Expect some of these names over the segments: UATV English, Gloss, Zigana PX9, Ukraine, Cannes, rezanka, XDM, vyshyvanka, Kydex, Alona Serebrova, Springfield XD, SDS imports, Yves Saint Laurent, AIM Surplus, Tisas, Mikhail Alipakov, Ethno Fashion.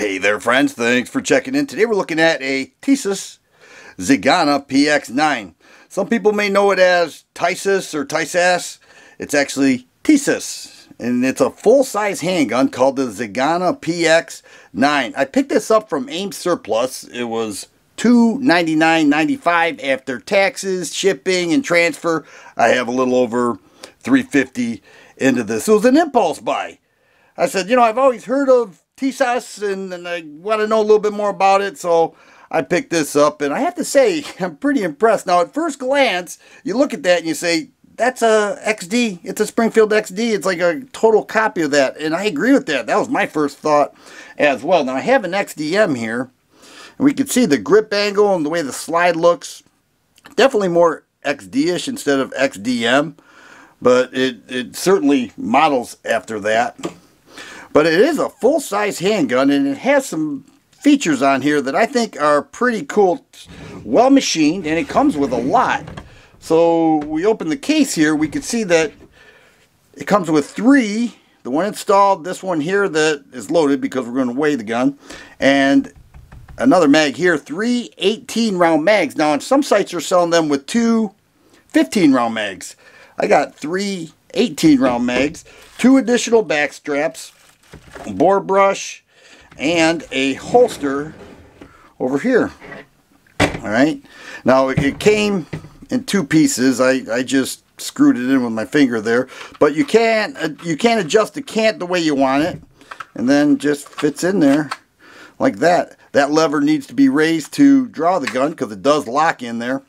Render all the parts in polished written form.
Hey there friends, thanks for checking in. Today we're looking at a Tisas Zigana PX9. Some people may know it as Tisas or Tisas. It's actually Tisas, and it's a full-size handgun called the Zigana PX9. I picked this up from AIM Surplus. It was $299.95 after taxes, shipping, and transfer. I have a little over $350 into this. It was an impulse buy. I said, you know, I've always heard of Tisas and I want to know a little bit more about it, so I picked this up, and I have to say I'm pretty impressed. Now at first glance you look at that and you say that's a XD, it's a Springfield XD, it's like a total copy of that, and I agree with that. That was my first thought as well. Now I have an XDM here and we can see the grip angle and the way the slide looks, definitely more XD-ish instead of XDM, but it certainly models after that. But it is a full-size handgun, and it has some features on here that I think are pretty cool. It's well machined, and it comes with a lot. So we open the case here, we can see that it comes with three. The one installed, this one here that is loaded because we're going to weigh the gun, and another mag here, three 18-round mags. Now on some sites are selling them with two 15-round mags. I got three 18-round mags, two additional back straps, bore brush, and a holster over here. Alright, now it came in two pieces. I just screwed it in with my finger there, but you can adjust the cant the way you want it, and then just fits in there like that. That lever needs to be raised to draw the gun because it does lock in there,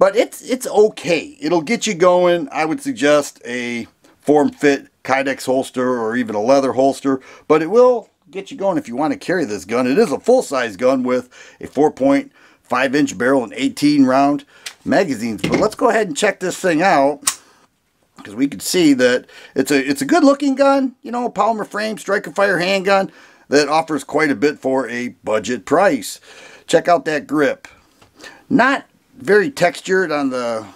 but it's okay. It'll get you going. I would suggest a form fit Kydex holster or even a leather holster, but it will get you going if you want to carry this gun. It is a full-size gun with a 4.5-inch barrel and 18-round magazines. But let's go ahead and check this thing out, because we can see that it's a good-looking gun, you know, polymer frame, strike-and-fire handgun that offers quite a bit for a budget price. Check out that grip. Not very textured on the,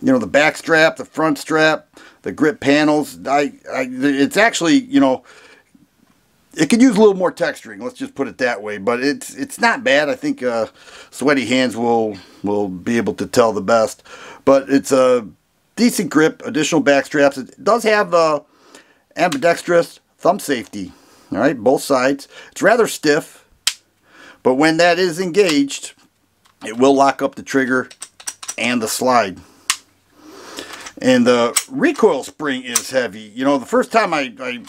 you know, the back strap, the front strap, the grip panels. It's actually, you know, it could use a little more texturing, let's just put it that way, but it's not bad. I think sweaty hands will be able to tell the best, but it's a decent grip, additional back straps. It does have ambidextrous thumb safety, all right, both sides. It's rather stiff, but when that is engaged, it will lock up the trigger and the slide. And the recoil spring is heavy. You know, the first time I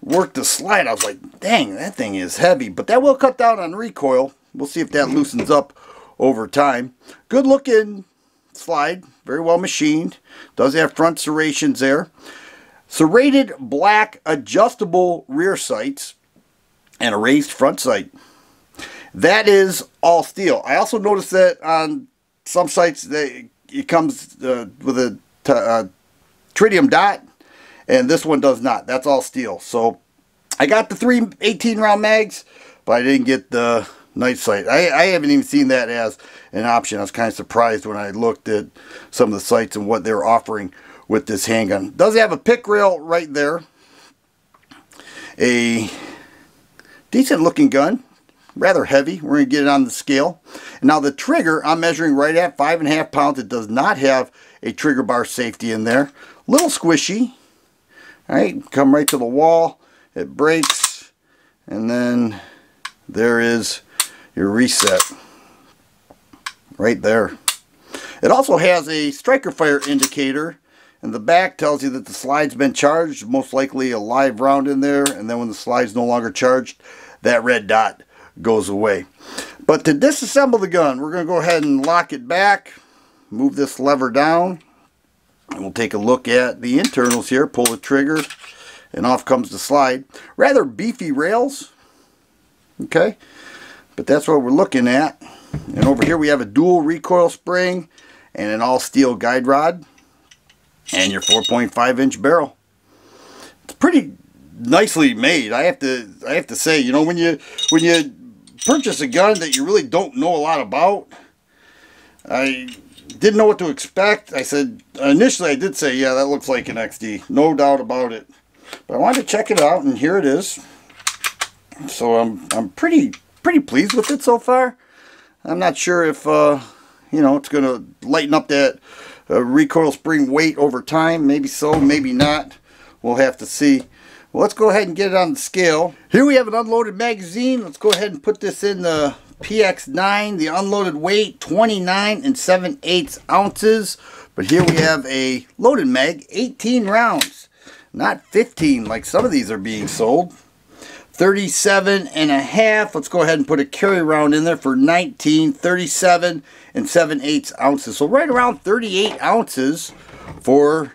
worked the slide, I was like, dang, that thing is heavy. But that will cut down on recoil. We'll see if that loosens up over time. Good looking slide. Very well machined. Does have front serrations there. Serrated black adjustable rear sights and a raised front sight. That is all steel. I also noticed that on some sites they... it comes with a tritium dot, and this one does not. That's all steel. So I got the three 18-round mags, but I didn't get the night sight. I haven't even seen that as an option. I was kind of surprised when I looked at some of the sites and what they're offering with this handgun. It does have a pick rail right there. A decent-looking gun. Rather heavy. We're going to get it on the scale. Now the trigger, I'm measuring right at 5.5 pounds. It does not have a trigger bar safety in there. A little squishy. All right, come right to the wall. It breaks, and then there is your reset right there. It also has a striker fire indicator, and the back tells you that the slide's been charged, most likely a live round in there, and then when the slide's no longer charged, that red dot goes away. But to disassemble the gun, we're going to go ahead and lock it back, move this lever down, and we'll take a look at the internals here. Pull the trigger, and off comes the slide. Rather beefy rails, okay, but that's what we're looking at. And over here we have a dual recoil spring and an all-steel guide rod and your 4.5-inch barrel. It's pretty nicely made. I have to say, you know, when you purchase a gun that you really don't know a lot about, I didn't know what to expect. I said, initially I did say, yeah, that looks like an XD, no doubt about it, but I wanted to check it out, and here it is. So I'm pretty pleased with it so far. I'm not sure if you know, it's gonna lighten up that recoil spring weight over time. Maybe so, maybe not. We'll have to see. Well, let's go ahead and get it on the scale. Here we have an unloaded magazine. Let's go ahead and put this in the PX9. The unloaded weight 29 7/8 ounces. But here we have a loaded mag, 18 rounds, not 15 like some of these are being sold. 37 and a half. Let's go ahead and put a carry round in there for 19. 37 and 7/8 ounces, so right around 38 ounces for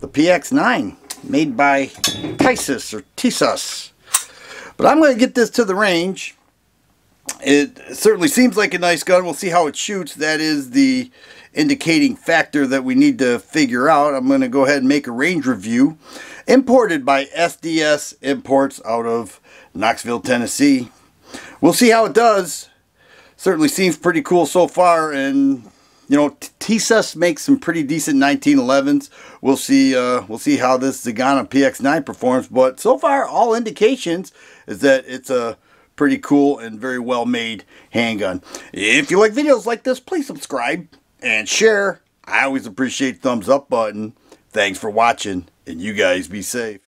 the PX9, made by Tisas or Tisas. But I'm going to get this to the range. It certainly seems like a nice gun. We'll see how it shoots. That is the indicating factor that we need to figure out. I'm going to go ahead and make a range review. Imported by SDS Imports out of Knoxville, Tennessee. We'll see how it does. Certainly seems pretty cool so far. And, you know, Tisas makes some pretty decent 1911s. We'll see how this Zigana PX9 performs. But so far, all indications is that it's a pretty cool and very well made handgun. If you like videos like this, please subscribe and share. I always appreciate the thumbs up button. Thanks for watching, and you guys be safe.